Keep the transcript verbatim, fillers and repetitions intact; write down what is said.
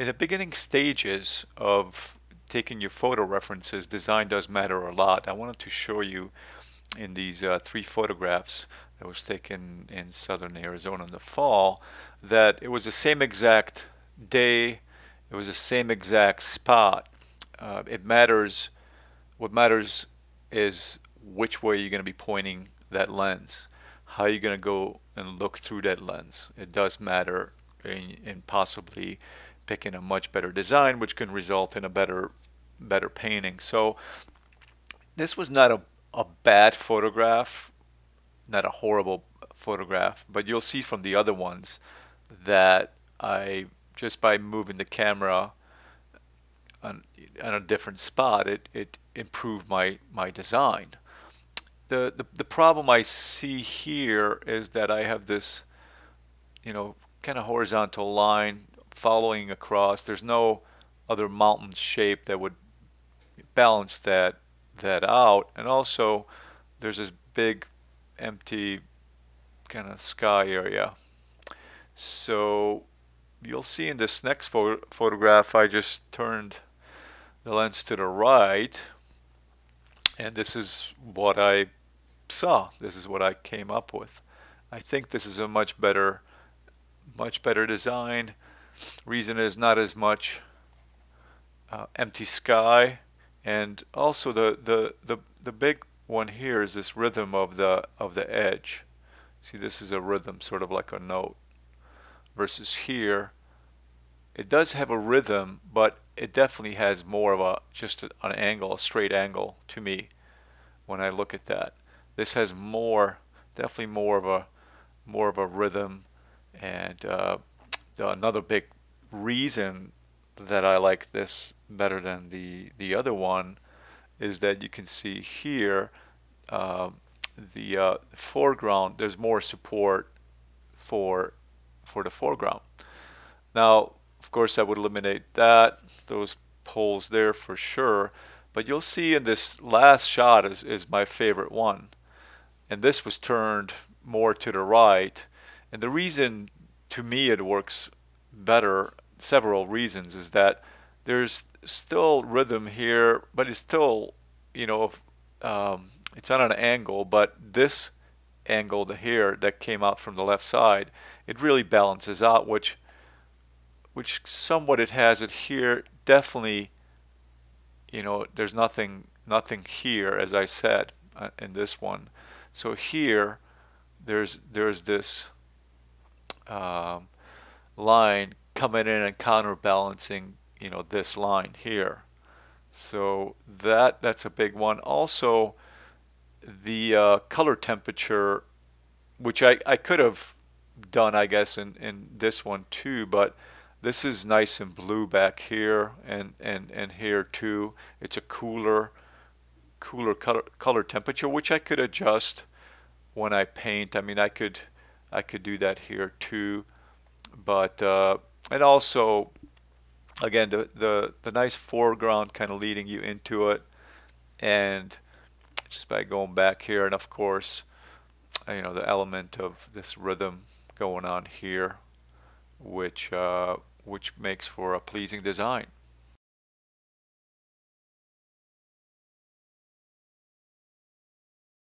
In the beginning stages of taking your photo references, design does matter a lot. I wanted to show you in these uh, three photographs that was taken in southern Arizona in the fall that it was the same exact day, it was the same exact spot. Uh, it matters, what matters is which way you're going to be pointing that lens, how you're going to go and look through that lens. It does matter in, in possibly picking a much better design, which can result in a better better painting. So this was not a, a bad photograph, not a horrible photograph, but you'll see from the other ones that I, just by moving the camera on, on a different spot, it, it improved my, my design. The, the, the problem I see here is that I have this, you know, kind of horizontal line following across. There's no other mountain shape that would balance that that out, and also there's this big empty kind of sky area. So you'll see in this next pho photograph I just turned the lens to the right, and this is what I saw. This is what I came up with. I think this is a much better much better design. Reason is not as much uh, empty sky, and also the, the the the big one here is this rhythm of the of the edge. See, this is a rhythm, sort of like a note, versus here it does have a rhythm, but it definitely has more of a just a, an angle, a straight angle to me when I look at that. This has more, definitely more of a more of a rhythm. And uh, another big reason that I like this better than the the other one is that you can see here uh, the uh, foreground, there's more support for for the foreground. Now of course I would eliminate that, those poles there for sure, but you'll see in this last shot is, is my favorite one, and this was turned more to the right. And the reason to me it works better, several reasons, is that there's still rhythm here, but it's still, you know, um, it's on an angle, but this angle here that came out from the left side, it really balances out, which which somewhat it has it here. Definitely, you know, there's nothing nothing here, as I said, uh, in this one. So here there's there's this Um, line coming in and counterbalancing, you know, this line here. So that that's a big one. Also the uh, color temperature, which I, I could have done, I guess, in, in this one too, but this is nice and blue back here and, and, and here too. It's a cooler cooler color, color temperature, which I could adjust when I paint. I mean, I could I could do that here too, but uh, and also again the, the the nice foreground kind of leading you into it, and just by going back here, and of course, you know, the element of this rhythm going on here, which uh, which makes for a pleasing design.